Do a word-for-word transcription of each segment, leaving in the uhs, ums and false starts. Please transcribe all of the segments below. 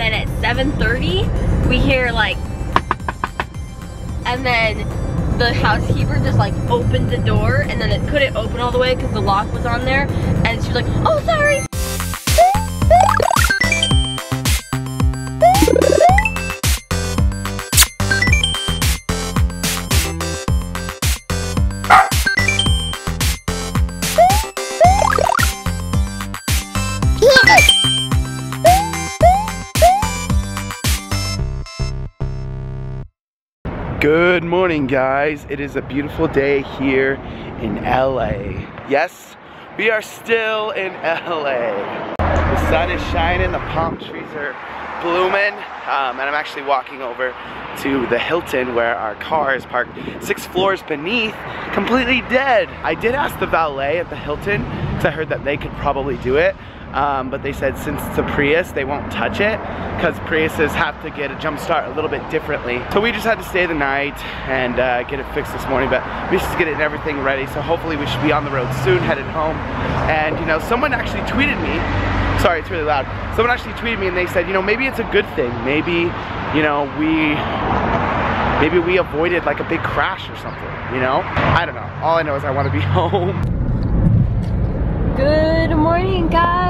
and then at seven thirty we hear like, and then the housekeeper just like opened the door, and then it couldn't open all the way because the lock was on there, and she was like, oh sorry. Good morning, guys. It is a beautiful day here in L A. Yes, we are still in L A. The sun is shining, the palm trees are blooming, um, and I'm actually walking over to the Hilton where our car is parked six floors beneath, completely dead. I did ask the valet at the Hilton because I heard that they could probably do it. Um, but they said since it's a Prius, they won't touch it because Priuses have to get a jump start a little bit differently. So we just had to stay the night and uh, get it fixed this morning, but we should get it and everything ready. So hopefully we should be on the road soon, headed home. And you know, someone actually tweeted me, sorry, it's really loud. Someone actually tweeted me and they said, you know, maybe it's a good thing. Maybe, you know, we, maybe we avoided like a big crash or something, you know? I don't know. All I know is I want to be home. Good morning, guys.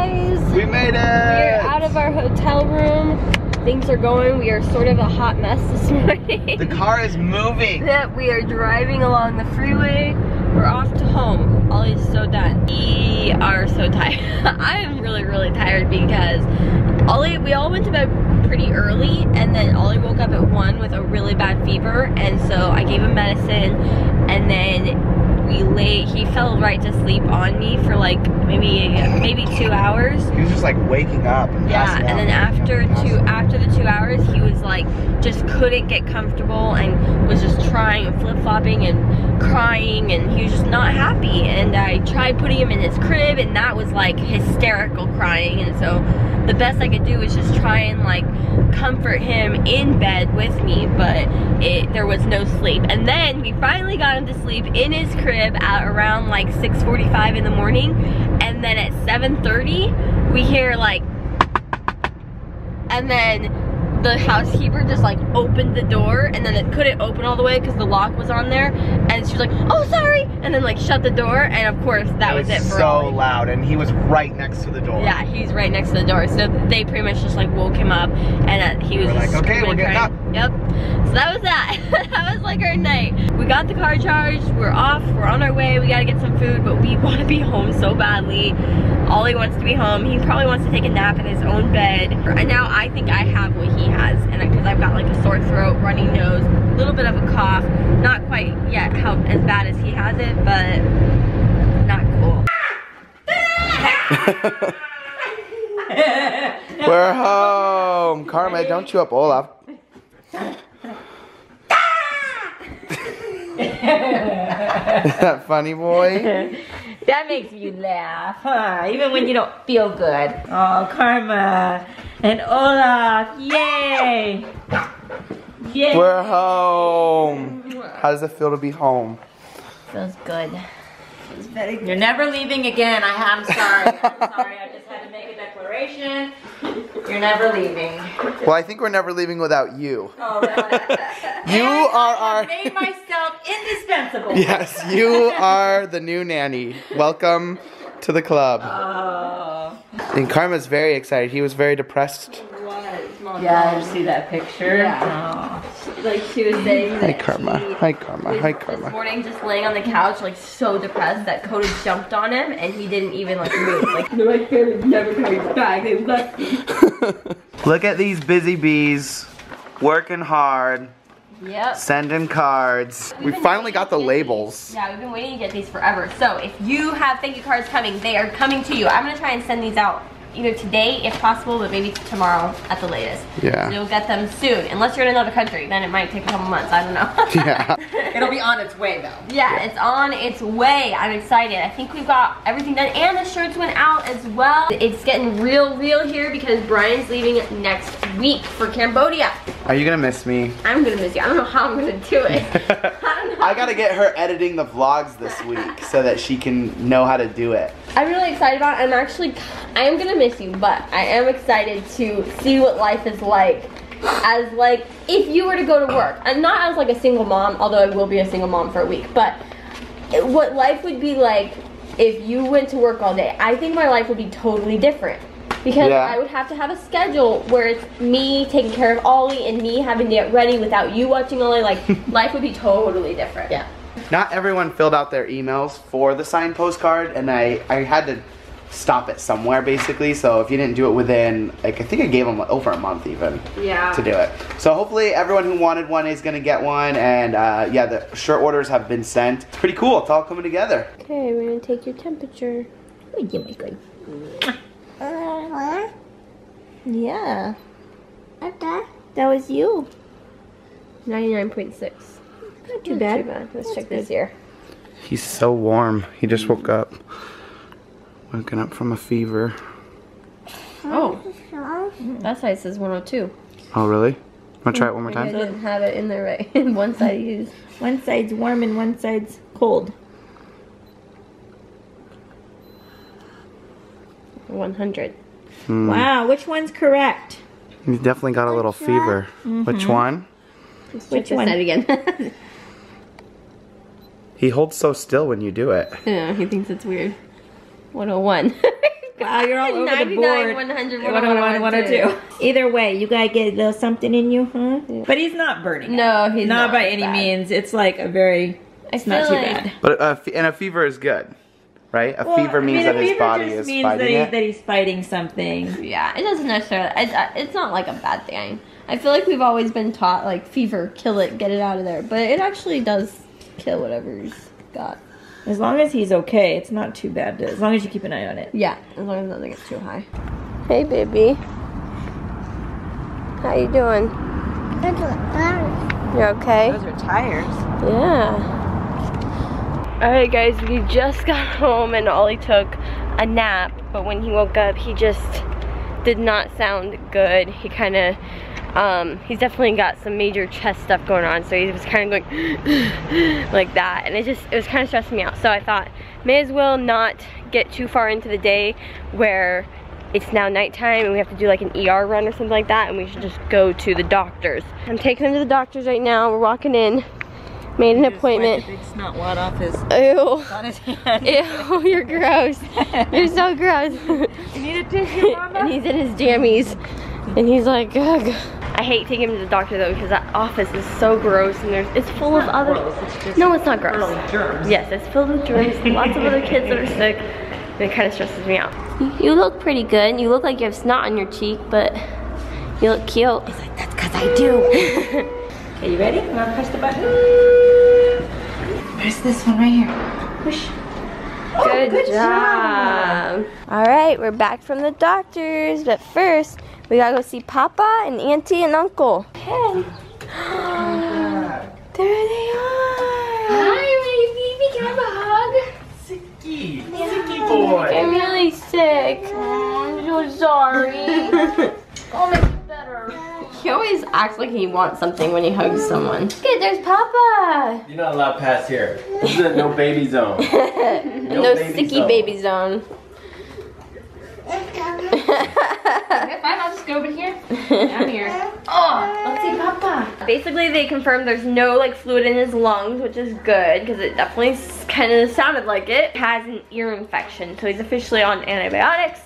We made it. We're out of our hotel room. Things are going. We are sort of a hot mess this morning. The car is moving. We are driving along the freeway. We're off to home. Ollie's so done. We are so tired. I am really, really tired because Ollie, we all went to bed pretty early, and then Ollie woke up at one with a really bad fever, and so I gave him medicine, and then we lay, he fell right to sleep on me for like maybe maybe two hours. He was just like waking up and yeah, passing out. And then after two after the two hours, he was like just couldn't get comfortable and was just trying and flip flopping and crying, and he was just not happy. And I tried putting him in his crib, and that was like hysterical crying. And so the best I could do was just try and like comfort him in bed with me, but it, there was no sleep. And then we finally got him to sleep in his crib at around like six forty-five in the morning, and then at seven thirty we hear like, and then the housekeeper just like opened the door, and then it couldn't open all the way because the lock was on there, and she was like, oh sorry, and then like shut the door, and of course that was it for so loud, and he was right next to the door. Yeah, he's right next to the door, so they pretty much just like woke him up, and uh, he was like, okay, we're getting up. Yep, so that was that. That was like our night. We got the car charged, we're off, we're on our way, we gotta get some food, but we want to be home so badly. Ollie wants to be home. He probably wants to take a nap in his own bed. And now I think I have what he has, and because I've got like a sore throat, runny nose, a little bit of a cough. Not quite yet how as bad as he has it, but not cool. We're home. Karma, don't chew up Olaf. Is that funny, boy? That makes you laugh, huh? Even when you don't feel good. Oh, Karma and Olaf, yay! Yay! We're home. How does it feel to be home? Feels good. Feels very good. You're never leaving again. I am sorry. I'm sorry. I just had to make a declaration. You're never leaving. Well, I think we're never leaving without you. Oh, you and are I our. Made myself indispensable. Yes, you are the new nanny. Welcome to the club. Oh. And Karma's very excited. He was very depressed. What? Yeah, I see that picture. Yeah. Oh. Like she was saying that. Hi, Karma. He, Hi, Karma. Was, Hi, Karma. This morning, just laying on the couch, like so depressed that Coda jumped on him, and he didn't even like move. Like they're like they're never coming back. They left me. Look at these busy bees, working hard. Yep. Sending cards. We've we finally got the labels. These. Yeah, we've been waiting to get these forever. So if you have thank you cards coming, they are coming to you. I'm gonna try and send these out either today if possible, but maybe tomorrow at the latest. Yeah. So you'll get them soon. Unless you're in another country, then it might take a couple months. I don't know. Yeah. It'll be on its way though. Yeah, yeah, it's on its way. I'm excited. I think we've got everything done, and the shirts went out as well. It's getting real real here because Brian's leaving next week for Cambodia. Are you gonna miss me? I'm gonna miss you. I don't know how I'm gonna do it. I don't know. I gotta get her editing the vlogs this week so that she can know how to do it. I'm really excited about it. I'm actually, I am gonna miss you, but I am excited to see what life is like as like, if you were to go to work. And not as like a single mom, although I will be a single mom for a week, but what life would be like if you went to work all day. I think my life would be totally different. Because yeah. I would have to have a schedule where it's me taking care of Ollie and me having to get ready without you watching Ollie. Like, life would be totally different. Yeah. Not everyone filled out their emails for the signed postcard, and I, I had to stop it somewhere, basically. So if you didn't do it within, like, I think I gave them over a month even yeah. to do it. So hopefully everyone who wanted one is going to get one. And, uh, yeah, the shirt orders have been sent. It's pretty cool. It's all coming together. Okay, we're going to take your temperature. Oh, yeah, my God. Uh, yeah. Okay. That was you. ninety-nine point six. Not too bad. too bad. Let's That's check good. This ear. He's so warm. He just woke up. Woken up from a fever. Oh. That side says one oh two. Oh, really? Want to try it one more time? I didn't have it in there right. One side is one side's warm and one side's cold. one hundred. Mm. Wow, which one's correct? You definitely got a little What's fever. Mm-hmm. Which one? Let's which one? Again. He holds so still when you do it. Yeah, he thinks it's weird. one oh one. Wow, you're all over the board. one hundred, one oh one, one oh two. Either way, you gotta get a little something in you, huh? Yeah. But he's not burning. No, he's not. Not by any bad. means. It's like a very, it's I not too like bad. But uh, and a fever is good. Right? A well, fever means I mean, that his body is means fighting that, he, it. that he's fighting something. Yeah, it doesn't necessarily, it's, it's not like a bad thing. I feel like we've always been taught, like, fever, kill it, get it out of there. But it actually does kill whatever he's got. As long as he's okay, it's not too bad. As long as you keep an eye on it. Yeah, as long as nothing gets too high. Hey, baby. How you doing? You're okay? Those are tires. Yeah. Alright guys, we just got home and Ollie took a nap, but when he woke up he just did not sound good. He kind of, um, he's definitely got some major chest stuff going on, so he was kind of going like that, and it just, it was kind of stressing me out. So I thought, may as well not get too far into the day where it's now nighttime and we have to do like an E R run or something like that, and we should just go to the doctor's. I'm taking him to the doctor's right now, we're walking in. Made an appointment. He just wiped a big snot wad off his, on his hand. Ew, you're gross. You're so gross. You need a tissue, Mama? And he's in his jammies. And he's like, ugh. I hate taking him to the doctor though, because that office is so gross and there's, it's full it's of other. Gross, it's just no, it's not gross. It's germs. Yes, it's filled with germs. Lots of other kids that are sick. And it kind of stresses me out. You look pretty good. You look like you have snot on your cheek, but you look cute. He's like, that's because I do. Are you ready? You want to press the button? Press this one right here. Push. Oh, good, good job. job. All right, we're back from the doctor's, but first we gotta go see Papa and Auntie and Uncle. Hey. There they are. Hi, my baby. Can I have a hug? Sicky. Sicky boy. I'm really sick. I'm so sorry. I'll make it better. He always acts like he wants something when he hugs someone. Look, there's Papa. You're not allowed past here. This is a no baby zone. No, no baby sticky zone. baby zone. If I I'll just go over here. Down here. Oh, let's see Papa. Basically, they confirmed there's no like fluid in his lungs, which is good because it definitely kind of sounded like it. He has an ear infection, so he's officially on antibiotics.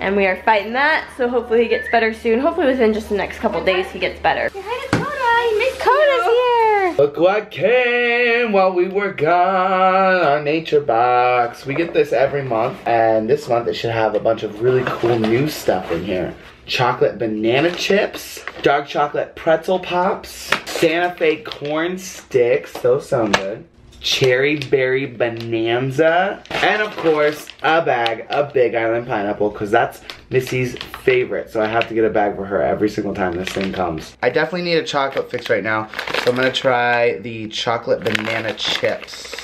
And we are fighting that, so hopefully he gets better soon. Hopefully within just the next couple days he gets better. Say hi to Coda. Miss Coda's here. Look what came while we were gone. Our Nature Box. We get this every month, and this month it should have a bunch of really cool new stuff in here. Chocolate banana chips, dark chocolate pretzel pops, Santa Fe corn sticks. Those sound good. Cherry berry bonanza, and of course a bag of Big Island pineapple, because that's Missy's favorite, so I have to get a bag for her every single time this thing comes. I definitely need a chocolate fix right now, so I'm gonna try the chocolate banana chips.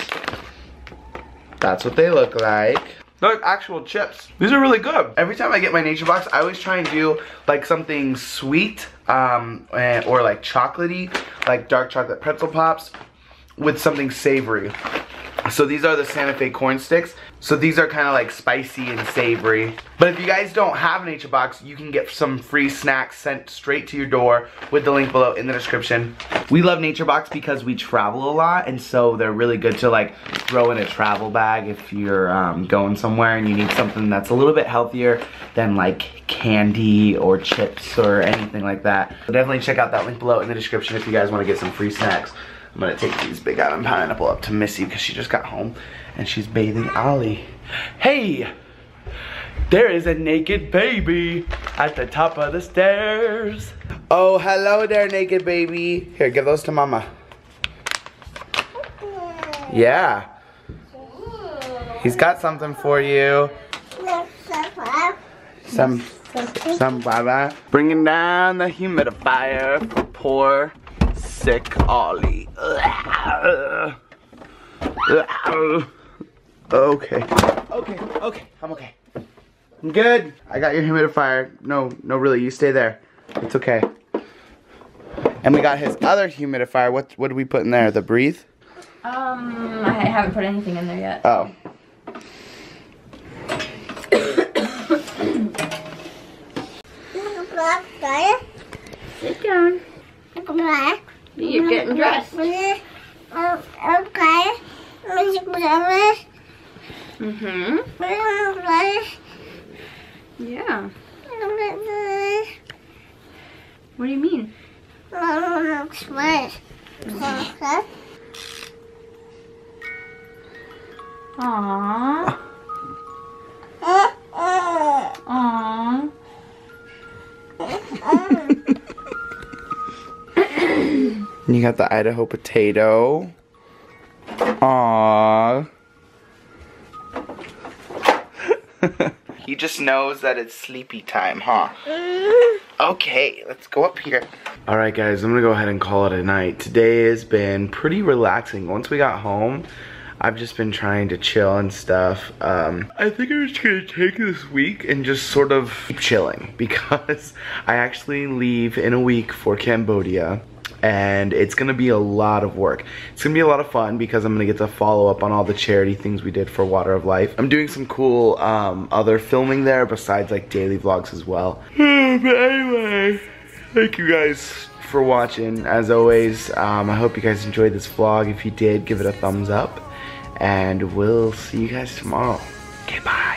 That's what they look like. Look, actual chips. These are really good. Every time I get my Nature Box, I always try and do like something sweet, um, or like chocolatey, like dark chocolate pretzel pops with something savory. So these are the Santa Fe corn sticks. So these are kind of like spicy and savory. But if you guys don't have a Nature Box, you can get some free snacks sent straight to your door with the link below in the description. We love Nature Box because we travel a lot, and so they're really good to like throw in a travel bag if you're um, going somewhere and you need something that's a little bit healthier than like candy or chips or anything like that. So definitely check out that link below in the description if you guys want to get some free snacks. I'm gonna take these Big Island Pineapple up to Missy because she just got home and she's bathing Ollie. Hey, there is a naked baby at the top of the stairs. Oh, hello there, naked baby. Here, give those to Mama. Yeah. He's got something for you. Some, some baba. Bringing down the humidifier for poor, sick Ollie. Okay. Okay, okay, I'm okay. I'm good. I got your humidifier. No, no, really, you stay there. It's okay. And we got his other humidifier. What, what did we put in there? The breathe? Um, I haven't put anything in there yet. Oh. Sit down. You're getting dressed. Okay. Mm-hmm. Yeah. What do you mean? Mm-hmm. Aww. Aww. And you got the Idaho potato. Aww. He just knows that it's sleepy time, huh? Okay, let's go up here. Alright guys, I'm gonna go ahead and call it a night. Today has been pretty relaxing. Once we got home, I've just been trying to chill and stuff. Um, I think I'm just gonna take this week and just sort of keep chilling because I actually leave in a week for Cambodia, and it's gonna be a lot of work. It's gonna be a lot of fun because I'm gonna get to follow up on all the charity things we did for Water of Life. I'm doing some cool um, other filming there besides like daily vlogs as well. But anyway, thank you guys for watching. As always, um, I hope you guys enjoyed this vlog. If you did, give it a thumbs up. And we'll see you guys tomorrow. Okay, bye.